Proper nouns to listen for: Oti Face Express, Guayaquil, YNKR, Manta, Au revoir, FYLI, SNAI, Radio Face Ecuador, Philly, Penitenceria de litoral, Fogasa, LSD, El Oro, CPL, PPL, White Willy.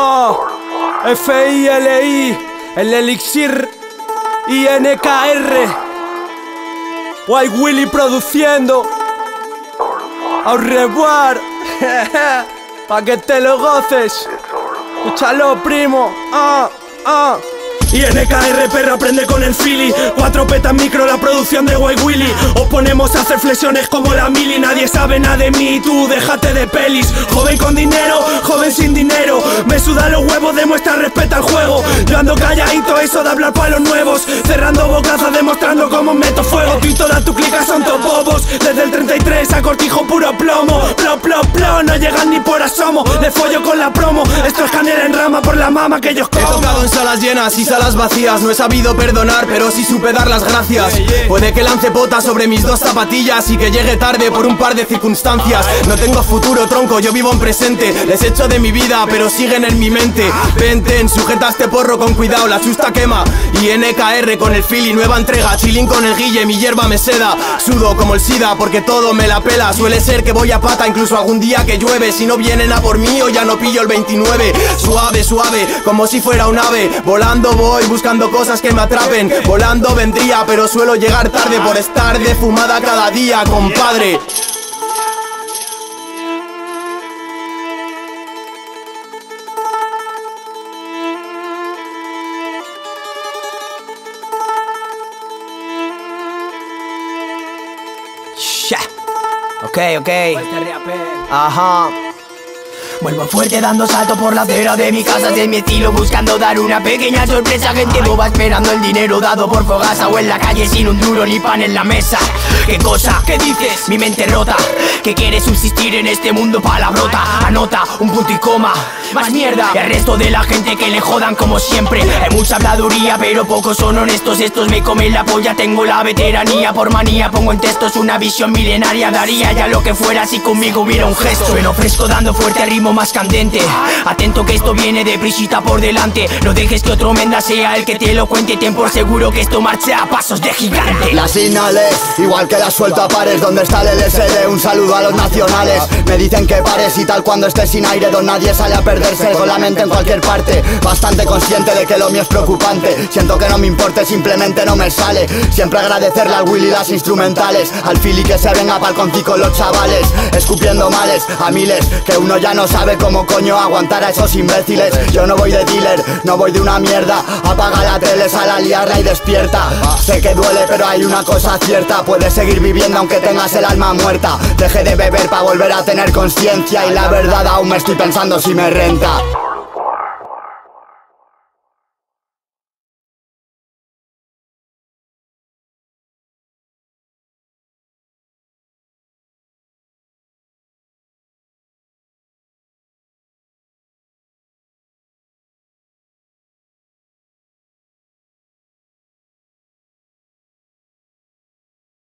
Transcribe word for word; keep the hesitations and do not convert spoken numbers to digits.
Oh, F Y L I, el elixir Y N K R, White Willy produciendo Au revoir, pa' que te lo goces. Escúchalo, primo. Ah, ah. Y N K R, perro, aprende con el Philly. Cuatro petas micro, la producción de White Willy. Os ponemos a hacer flexiones como la mili. Nadie sabe nada de mí, tú déjate de pelis. Joven con dinero, joven sin dinero, me suda los huevos, demuestra respeto al juego. Yo ando calladito, eso de hablar pa' los nuevos, cerrando bocazas, demostrando cómo meto fuego. Tú y toda tu clica son top bobos, desde el treinta y tres a cortijo puro plomo. Plo, plo, plo, no llegan ni por asomo, le follo con la promo. Esto es canela en rama por la mama que ellos como. He tocado en salas llenas y las vacías, no he sabido perdonar, pero sí supe dar las gracias. Puede que lance potas sobre mis dos zapatillas y que llegue tarde por un par de circunstancias. No tengo futuro, tronco, yo vivo en presente. Les echo de mi vida, pero siguen en mi mente. Venten, sujeta este porro con cuidado, la chusta quema. Y N K R con el Philly, nueva entrega. Chilín con el guille, mi hierba me seda. Sudo como el sida, porque todo me la pela. Suele ser que voy a pata, incluso algún día que llueve. Si no vienen a por mí, o ya no pillo el veintinueve. Suave, suave, como si fuera un ave, volando voy. Voy buscando cosas que me atrapen. Volando vendría, pero suelo llegar tarde por estar de fumada cada día, compadre. Yeah. Ok, ok. Ajá. Vuelvo fuerte dando salto por la acera de mi casa. Es mi estilo buscando dar una pequeña sorpresa. Gente boba esperando el dinero dado por Fogasa, o en la calle sin un duro ni pan en la mesa. ¿Qué cosa? ¿Qué dices? Mi mente rota, que quiere subsistir en este mundo palabrota. Anota un punto y coma, más mierda. Y el resto de la gente que le jodan como siempre. Hay mucha habladuría pero pocos son honestos. Estos me comen la polla, tengo la veteranía. Por manía pongo en textos una visión milenaria. Daría ya lo que fuera si conmigo hubiera un gesto. Sueno fresco dando fuerte ritmo más candente. Atento que esto viene de brisita por delante. No dejes que otro menda sea el que te lo cuente. Ten por seguro que esto marcha a pasos de gigante. Las inhales, igual que las suelto a pares. Donde está el L S D, un saludo a los nacionales. Me dicen que pares y tal cuando estés sin aire, donde nadie sale a perderse con la mente en cualquier parte. Bastante consciente de que lo mío es preocupante. Siento que no me importe, simplemente no me sale. Siempre agradecerle al Willy las instrumentales, al Philly que se venga pa'l conci con los chavales. Escupiendo males a miles, que uno ya no sabe sabe cómo coño aguantar a esos imbéciles. Yo no voy de dealer, no voy de una mierda. Apaga la tele, sal a liarla y despierta. Sé que duele pero hay una cosa cierta, puedes seguir viviendo aunque tengas el alma muerta. Dejé de beber para volver a tener conciencia, y la verdad aún me estoy pensando si me renta.